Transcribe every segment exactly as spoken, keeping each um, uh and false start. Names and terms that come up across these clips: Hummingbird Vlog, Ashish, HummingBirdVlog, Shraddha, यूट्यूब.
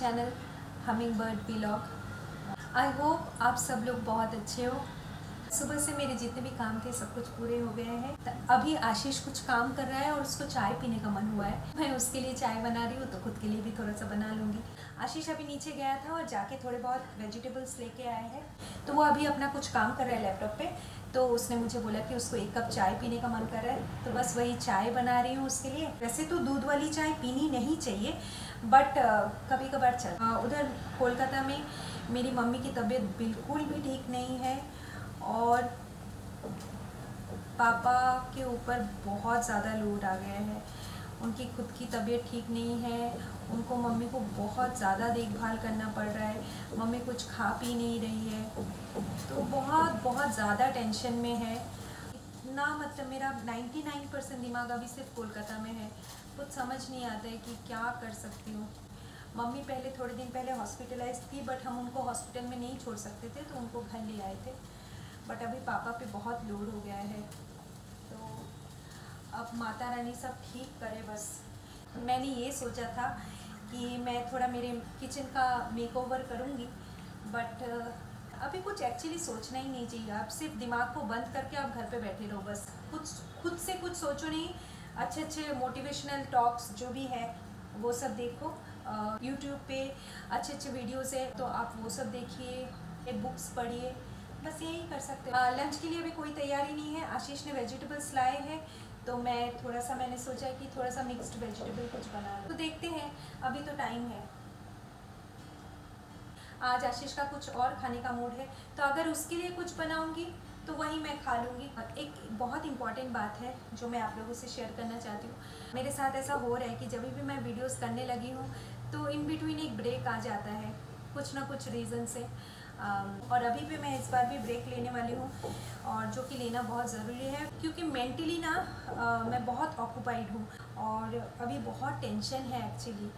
Channel hummingbird vlog. I hope आप सब लोग बहुत अच्छे हो। सुबह से मेरे जितने भी काम थे सब कुछ पूरे हो गए हैं। अभी आशीष कुछ काम कर रहा है और उसको चाय पीने का मन हुआ है। मैं उसके लिए चाय बना रही हूँ तो खुद के लिए भी थोड़ा सा बना लूँगी। आशीष अभी नीचे गया था और जाके थोड़े बहुत वेजिटेबल्स लेके आए हैं, तो वो अभी अपना कुछ काम कर रहा है लैपटॉप पे। तो उसने मुझे बोला कि उसको एक कप चाय पीने का मन कर रहा है, तो बस वही चाय बना रही हूँ उसके लिए। वैसे तो दूध वाली चाय पीनी नहीं चाहिए, बट कभी कभार चल। उधर कोलकाता में मेरी मम्मी की तबीयत बिल्कुल भी ठीक नहीं है और पापा के ऊपर बहुत ज़्यादा लोड आ गया है। उनकी खुद की तबीयत ठीक नहीं है, उनको मम्मी को बहुत ज़्यादा देखभाल करना पड़ रहा है। मम्मी कुछ खा पी नहीं रही है, तो बहुत बहुत ज़्यादा टेंशन में है। इतना मतलब मेरा निन्यानवे परसेंट दिमाग अभी सिर्फ कोलकाता में है। कुछ समझ नहीं आता है कि क्या कर सकती हूँ। मम्मी पहले थोड़े दिन पहले हॉस्पिटलाइज थी, बट हम उनको हॉस्पिटल में नहीं छोड़ सकते थे तो उनको घर ले आए थे। बट अभी पापा पे बहुत लोड हो गया है, तो अब माता रानी सब ठीक करे बस। मैंने ये सोचा था कि मैं थोड़ा मेरे किचन का मेकओवर करूँगी, बट अभी कुछ एक्चुअली सोचना ही नहीं चाहिए। आप सिर्फ दिमाग को बंद करके आप घर पे बैठे रहो बस। कुछ खुद से कुछ सोचो नहीं। अच्छे अच्छे मोटिवेशनल टॉक्स जो भी है वो सब देखो। यूट्यूब पे अच्छे अच्छे वीडियोज़ है, तो आप वो सब देखिए, बुक्स पढ़िए, बस यही कर सकते हो। लंच के लिए अभी कोई तैयारी नहीं है। आशीष ने वेजिटेबल्स लाए हैं, तो मैं थोड़ा सा मैंने सोचा कि थोड़ा सा मिक्स्ड वेजिटेबल कुछ बना लूं। तो देखते हैं, अभी तो टाइम है। आज आशीष का कुछ और खाने का मूड है, तो अगर उसके लिए कुछ बनाऊंगी तो वही मैं खा लूँगी। एक बहुत इंपॉर्टेंट बात है जो मैं आप लोगों से शेयर करना चाहती हूँ। मेरे साथ ऐसा हो रहा है कि जब भी मैं वीडियोज़ करने लगी हूँ तो इन बिटवीन एक ब्रेक आ जाता है कुछ ना कुछ रीज़न से। और अभी भी मैं इस बार भी ब्रेक लेने वाली हूँ, और जो कि लेना बहुत ज़रूरी है क्योंकि मेंटली ना मैं बहुत ऑक्यूपाइड हूँ और अभी बहुत टेंशन है एक्चुअली।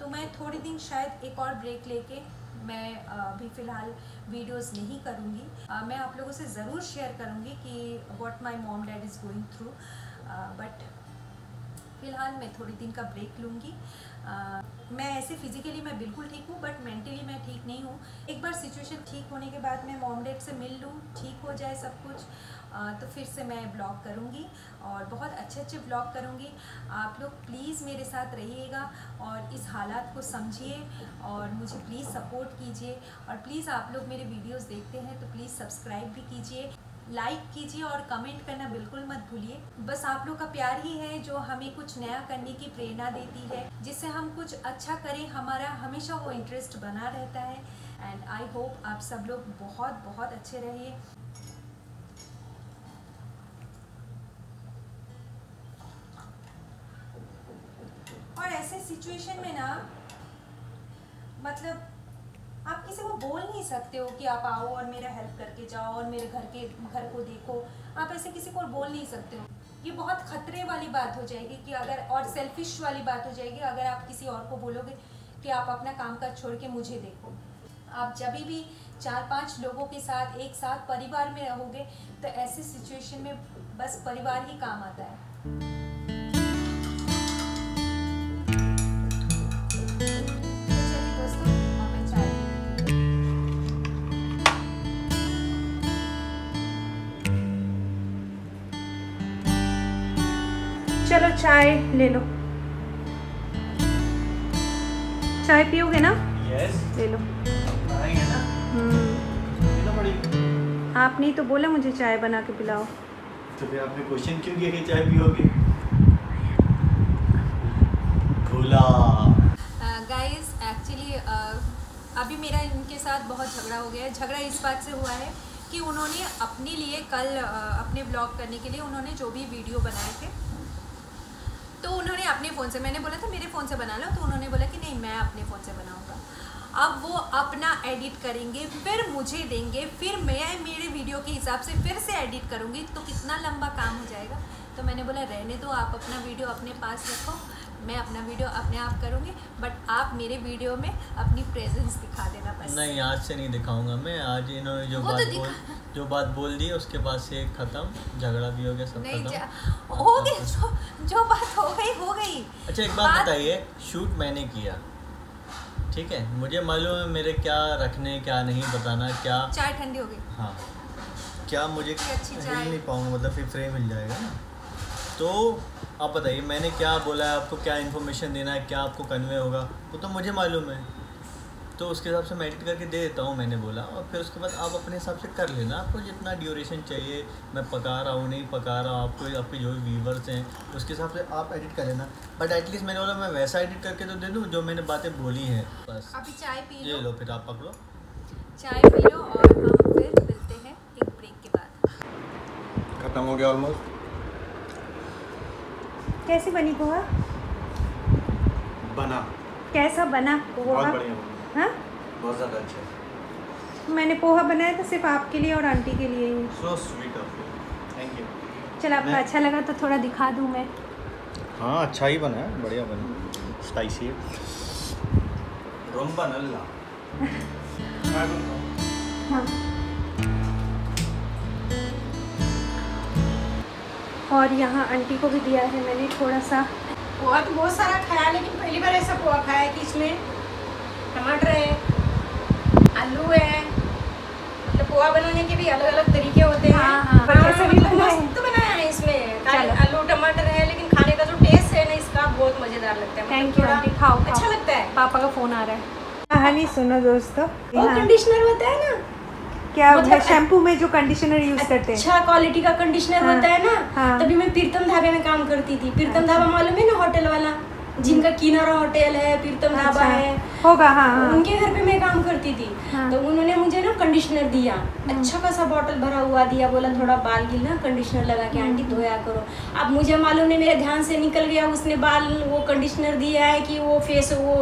तो मैं थोड़े दिन शायद एक और ब्रेक लेके मैं अभी फ़िलहाल वीडियोस नहीं करूँगी। मैं आप लोगों से ज़रूर शेयर करूँगी कि what my mom dad is going through, but फ़िलहाल मैं थोड़े दिन का ब्रेक लूँगी। मैं ऐसे फिजिकली मैं बिल्कुल ठीक हूँ, बट मेंटली मैं ठीक नहीं हूँ। एक बार सिचुएशन ठीक होने के बाद मैं मॉम डैड से मिल लूँ, ठीक हो जाए सब कुछ, आ, तो फिर से मैं ब्लॉग करूँगी और बहुत अच्छे अच्छे ब्लॉग करूँगी। आप लोग प्लीज़ मेरे साथ रहिएगा और इस हालात को समझिए और मुझे प्लीज़ सपोर्ट कीजिए। और प्लीज़ आप लोग मेरे वीडियोज़ देखते हैं तो प्लीज़ सब्सक्राइब भी कीजिए, लाइक कीजिए और कमेंट करना बिल्कुल मत भूलिए। बस आप लोग का प्यार ही है जो हमें कुछ नया करने की प्रेरणा देती है, जिससे हम कुछ अच्छा करें। हमारा हमेशा वो इंटरेस्ट बना रहता है। एंड आई होप आप सब लोग बहुत बहुत अच्छे रहिए। और ऐसे सिचुएशन में ना मतलब आप किसी को बोल नहीं सकते हो कि आप आओ और मेरा हेल्प करके जाओ और मेरे घर के घर को देखो। आप ऐसे किसी को बोल नहीं सकते हो। ये बहुत खतरे वाली बात हो जाएगी कि अगर, और सेल्फिश वाली बात हो जाएगी अगर आप किसी और को बोलोगे कि आप अपना काम काज छोड़ के मुझे देखो। आप जब भी चार पांच लोगों के साथ एक साथ परिवार में रहोगे तो ऐसे सिचुएशन में बस परिवार ही काम आता है। चलो चाय ले लो। चाय पियोगे ना? यस। ले लो। बनाएंगे ना? हम्म। आपने तो बोला मुझे चाय बना के पिलाओ। तो फिर आपने क्वेश्चन क्यों किया कि चाय पियोगे? खुला। गाइस एक्चुअली अभी मेरा इनके साथ बहुत झगड़ा हो गया है। झगड़ा इस बात से हुआ है कि उन्होंने अपने लिए कल अपने ब्लॉग करने के लिए उन्होंने जो भी वीडियो बनाए थे तो उन्होंने अपने फ़ोन से, मैंने बोला था मेरे फ़ोन से बना लो, तो उन्होंने बोला कि नहीं मैं अपने फ़ोन से बनाऊंगा। अब वो अपना एडिट करेंगे, फिर मुझे देंगे, फिर मैं मेरे वीडियो के हिसाब से फिर से एडिट करूँगी, तो कितना लंबा काम हो जाएगा। तो मैंने बोला रहने दो, आप अपना वीडियो अपने पास रखो, मैं अपना वीडियो अपने आप करूँगी, बट आप मेरे वीडियो में अपनी प्रेजेंस दिखा देना बस। नहीं, आज से नहीं दिखाऊंगा मैं। आज इन्होंने जो बात तो बोल जो बात बोल दी उसके बाद से खत्म, झगड़ा भी हो गया, सब खत्म हो गया। जो, जो बात हो गई हो गई। अच्छा एक बात बताइए, शूट मैंने किया ठीक है, मुझे मालूम है मेरे क्या रखने क्या नहीं बताना, क्या चाय ठंडी हो गई। हाँ, क्या मुझे हिल नहीं पाऊँगा, मतलब फिर फ्रेम मिल जाएगा ना। तो आप बताइए मैंने क्या बोला है, आपको क्या इन्फॉर्मेशन देना है, क्या आपको कन्वे होगा, वो तो मुझे मालूम है। तो उसके हिसाब से मैं एडिट करके दे देता हूँ मैंने बोला, और फिर उसके बाद आप अपने हिसाब से कर लेना। आपको जितना ड्यूरेशन चाहिए, मैं पका रहा हूँ नहीं पका रहा हूँ, आपको आपके जो व्यूवर्स हैं उसके हिसाब से आप एडिट कर लेना। बट एटलीस्ट मैंने बोला मैं वैसा एडिट करके तो दे दूँ जो मैंने बातें बोली हैं। बस अभी चाय पी ले लो, फिर आप पकड़ो चाय पी लो और हम फिर मिलते हैं एक ब्रेक के बाद। खत्म हो गया ऑलमोस्ट। कैसी बनी गोवा? बना कैसा बना गोवा? हाँ बहुत ज़्यादा अच्छा। मैंने पोहा बनाया था सिर्फ आपके लिए और आंटी के लिए ही। So sweet of you, thank you. चल आपको अच्छा लगा तो थोड़ा दिखा दूँ मैं। हाँ अच्छा ही बना है, बढ़िया बना, स्पाइसी है। रोम्बा नल्ला। हाँ और यहाँ आंटी को भी दिया है मैंने थोड़ा सा। पोहा तो बहुत सारा खाया, लेकिन पहली बार ऐसा पोहा खाया कि इसमें टमाटर है, आलू है, मतलब पोहा बनाने के भी अलग अलग तरीके होते हैं। हाँ, हाँ, मतलब मस्त बनाया है इसमें, आलू टमाटर है, लेकिन खाने का जो टेस्ट है ना इसका बहुत मज़ेदार लगता है। थैंक यू आंटी, खाओ अच्छा लगता है। पापा का फ़ोन आ रहा है। कहानी सुनो दोस्तों, कंडीशनर होता है ना क्या, मतलब शैम्पू में जो कंडीशनर यूज करते हैं, अच्छा क्वालिटी का कंडीशनर हाँ, होता है ना। हाँ, तभी मैं प्रीतम ढाबे में काम करती थी। प्रीतम ढाबा मालूम है ना, होटल वाला जिनका किनारा होटल है, प्रीतम ढाबा अच्छा, है होगा। हाँ, हाँ, उनके घर पे मैं काम करती थी। हाँ, तो उन्होंने मुझे ना कंडीशनर दिया, अच्छा खासा बॉटल भरा हुआ दिया, बोला थोड़ा बाल गिल ना कंडीशनर लगा के आंटी धोया करो। अब मुझे मालूम नहीं, मेरे ध्यान से निकल गया उसने बाल वो कंडीशनर दिया है कि वो फेस वो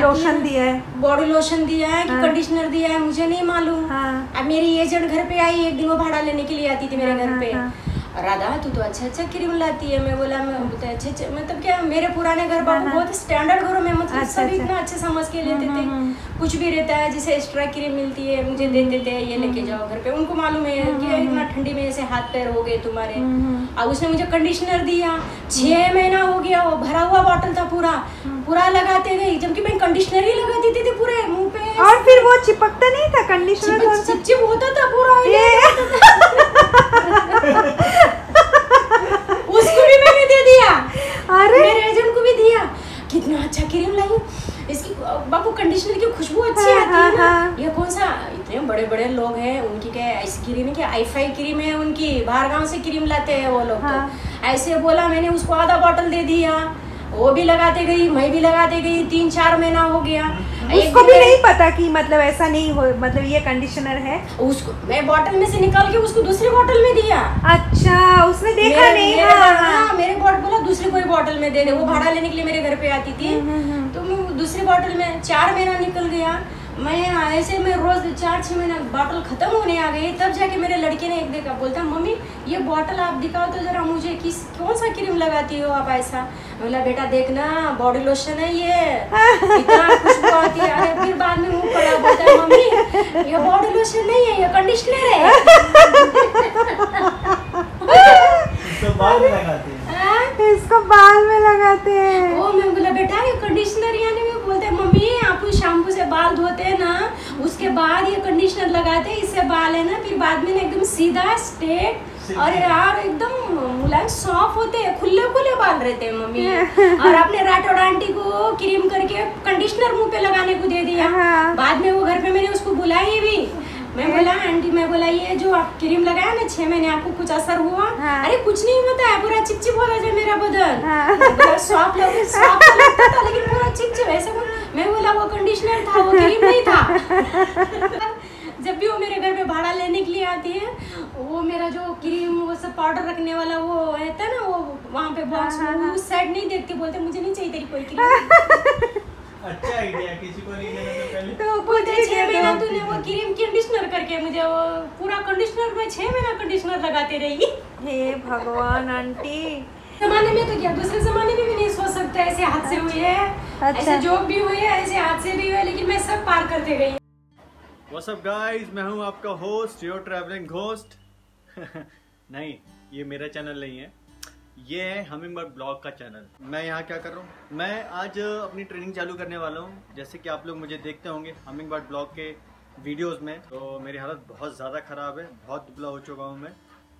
लोशन दिया है, बॉडी लोशन दिया है कि हाँ, कंडीशनर दिया है, मुझे नहीं मालूम। हाँ, अब मेरी एजेंट घर पे आई, एक दिन वो भाड़ा लेने के लिए आती थी मेरे घर हाँ, पे हाँ, राधा तू तो अच्छा अच्छा क्रीम लाती है। मैं बोला मैं तो अच्छे अच्छे, मतलब क्या मेरे पुराने घर वालों बहुत स्टैंडर्ड घरों में मतलब अच्छा, सभी इतना अच्छे समझ के लेते थे। कुछ भी रहता है जैसे एक्स्ट्रा क्रीम मिलती है मुझे दे देते हैं, ये लेके जाओ घर पे। उनको मालूम है कि इतना ठंडी में ऐसे हाथ पैर हो गए तुम्हारे। और उसने मुझे कंडीशनर दिया, छः महीना हो गया, वो भरा हुआ बॉटल था पूरा पूरा लगाते गई, जबकि मैं कंडीशनर ही लगाती थी पूरे मुँह पे। और फिर वो चिपकता नहीं था कंडीशनर, चिपचिप होता था पूरा। उसको भी मैंने दे दिया, अरे मेरे एजेंट को भी दिया, कितना अच्छा क्रीम लाई इसकी बाबू, कंडीशनर की खुशबू अच्छी हाँ, आती हाँ, है ना हाँ। ये कौन सा, इतने बड़े बड़े लोग हैं उनकी क्या ऐसी क्रीम है, क्या आई फाई क्रीम है उनकी, बाहर गांव से क्रीम लाते हैं वो लोग। हाँ, तो ऐसे बोला मैंने, उसको आधा बॉटल दे दिया, वो भी लगाते गई, मैं भी लगाते गई, तीन चार महीना हो गया। उसको भी नहीं पता कि मतलब ऐसा नहीं हो, मतलब ये कंडीशनर है। उसको मैं बोतल में से निकाल के उसको दूसरी बोतल में दिया। अच्छा उसने देखा मेरे, नहीं मेरे हाँ, हाँ, मेरे बोतल बोला दूसरी कोई बोतल में दे दे। वो भाड़ा लेने के लिए मेरे घर पे आती थी, तो मैं दूसरी बोतल में, चार महीना निकल गया। मैं ऐसे में रोज चार छः महीना बॉटल खत्म होने आ गई, तब जाके मेरे लड़के ने एक देखा, बोलता मम्मी ये बॉटल आप दिखाओ तो जरा मुझे, किस कौन सा क्रीम लगाती हो आप ऐसा। बोला बेटा देखना बॉडी लोशन है ये, इतना खुशबू आती है। फिर बाद में मुँह पड़ा, बोलता मम्मी ये बॉडी लोशन नहीं है ये कंडीशनर है। तो बाल में लगाते हैं, इसको बाल में लगाते हैं। ओ मैं बोला बेटा ये कंडीशनर यानी, बोलते मम्मी आप उस शैम्पू से बाल धोते हैं ना, उसके बाद ये कंडीशनर लगाते हैं, इससे बाल है ना फिर बाद में एकदम सीधा स्ट्रेट और यार एकदम मुलायम सॉफ्ट होते हैं, खुले खुले बाल रहते हैं मम्मी। और आपने राठौड़ आंटी को क्रीम करके कंडीशनर मुंह पे लगाने को दे दिया। बाद में वो घर पे मैंने उसको बुलाई भी, मैं बोला आंटी मैं बोला ये जो आप क्रीम लगाया ना छह महीने, आपको कुछ असर हुआ? हाँ, अरे कुछ नहीं होता है, पूरा चिपचिप हो रहा है मेरा बदन। हाँ, सॉफ्ट सॉफ्ट लगता था लेकिन पूरा चिपचिप ऐसा। मैं बोला वो कंडीशनर था वो क्रीम नहीं था। जब भी वो मेरे घर पे भाड़ा लेने के लिए आती है, वो मेरा जो क्रीम वो सब पाउडर रखने वाला वो रहता है ना, वो वहाँ पे बॉक्स उस साइड नहीं देखती, बोलते मुझे नहीं चाहिए तेरी कोई क्रीम। अच्छा आइडिया, किसी को नहीं देना तो पहले तो पूरे छह महीना तूने वो क्रीम कंडीशनर करके मुझे वो पूरा कंडीशनर में छह महीना कंडीशनर लगाते रही। हे भगवान आंटी, जमाने में तो क्या दूसरे जमाने में भी नहीं सोच सकते ऐसे हाथ से हुए है। अच्छा, ऐसे जोक भी हुए है, ऐसे हाथ से भी हुए, लेकिन मैं सब पार करते गई। व्हाट्स अप गाइस, मैं हूं आपका होस्ट योर ट्रैवलिंग घोस्ट। नहीं ये मेरा चैनल नहीं है, ये है हमिंगबर्ड ब्लॉग का चैनल। मैं यहाँ क्या कर रहा हूँ, मैं आज अपनी ट्रेनिंग चालू करने वाला हूँ। जैसे कि आप लोग मुझे देखते होंगे हमिंगबर्ड ब्लॉग के वीडियोस में, तो मेरी हालत बहुत ज़्यादा ख़राब है, बहुत दुबला हो चुका हूँ मैं।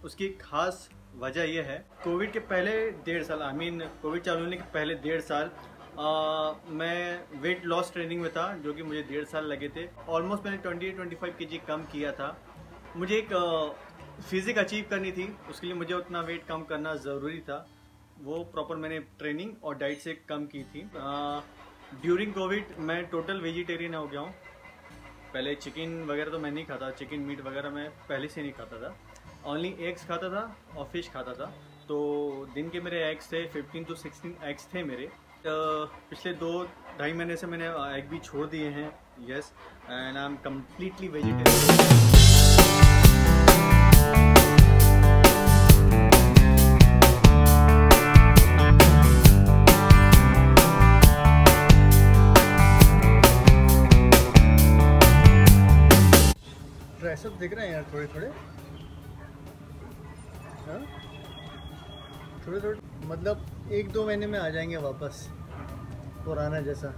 उसकी खास वजह यह है, कोविड के पहले डेढ़ साल आई मीन कोविड चालू होने के पहले डेढ़ साल आ, मैं वेट लॉस ट्रेनिंग में था, जो कि मुझे डेढ़ साल लगे थे। ऑलमोस्ट मैंने ट्वेंटी ट्वेंटी फाइव के जी कम किया था। मुझे एक फिज़िक अचीव करनी थी, उसके लिए मुझे उतना वेट कम करना ज़रूरी था। वो प्रॉपर मैंने ट्रेनिंग और डाइट से कम की थी। ड्यूरिंग कोविड मैं टोटल वेजिटेरियन हो गया हूँ। पहले चिकन वगैरह तो मैं नहीं खाता, चिकन मीट वगैरह मैं पहले से नहीं खाता था। ओनली एग्स खाता था और फिश खाता था। तो दिन के मेरे एग्स थे फिफ्टीन टू सिक्सटीन एग्स थे मेरे। तो पिछले दो ढाई महीने से मैंने एग भी छोड़ दिए हैं। Yes and I am completely vegetarian. सब दिख रहे हैं यार, थोड़े थोड़े हाँ? थोड़े थोड़े मतलब एक दो महीने में आ जाएंगे वापस पुराना जैसा।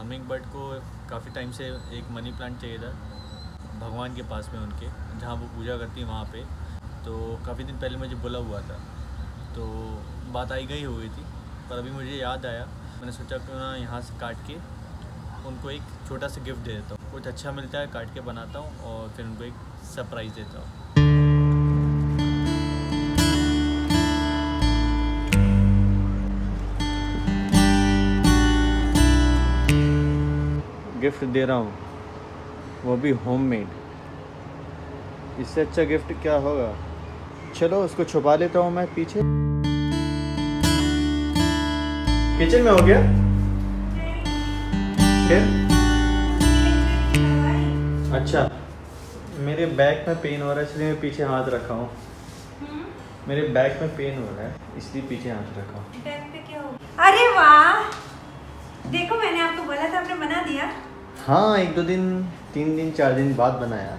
हमिंगबर्ड को काफ़ी टाइम से एक मनी प्लांट चाहिए था भगवान के पास में, उनके जहाँ वो पूजा करती हैं वहाँ पे। तो काफ़ी दिन पहले मुझे बोला हुआ था, तो बात आई गई हुई थी। पर अभी मुझे याद आया, मैंने सोचा क्यों ना यहाँ से काट के उनको एक छोटा सा गिफ्ट दे देता हूँ। कुछ अच्छा मिलता है काट के बनाता हूँ और फिर उनको एक सरप्राइज़ देता हूँ। गिफ्ट दे रहा हूँ, वो भी होममेड। इससे अच्छा गिफ्ट क्या होगा। चलो उसको छुपा लेता हूँ मैं पीछे। किचन में हो गया फिर? अच्छा, मेरे बैक में पेन हो रहा है इसलिए मैं पीछे हाथ रखा हूँ। मेरे बैक में पेन हो रहा है इसलिए पीछे हाथ रखा हूँ। बैक पे क्या हो? अरे वाह, देखो मैंने आपको बोला था, आपने बना दिया। हाँ, एक दो दिन तीन दिन चार दिन बाद बनाया।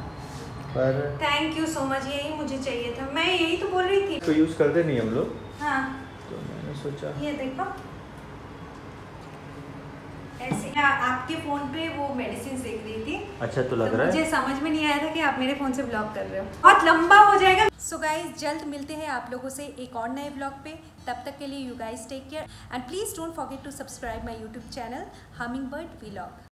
पर थैंक यू सो मच, यही मुझे चाहिए था। मैं यही तो बोल रही थी, तो यूज करते नहीं हम लोग। हाँ, तो मैंने सोचा ये देखो ऐसे। आपके फोन पे वो मेडिसिन देख रही थी। अच्छा, तो लग तो रहा है मुझे समझ में नहीं आया था कि आप मेरे फोन से ब्लॉग कर रहे हो, बहुत लंबा हो जाएगा। सो गाइज, जल्द मिलते हैं आप लोगों से एक और नए ब्लॉग पे। तब तक के लिए you guys take care and please don't forget to subscribe my यूट्यूब channel hummingbird vlog.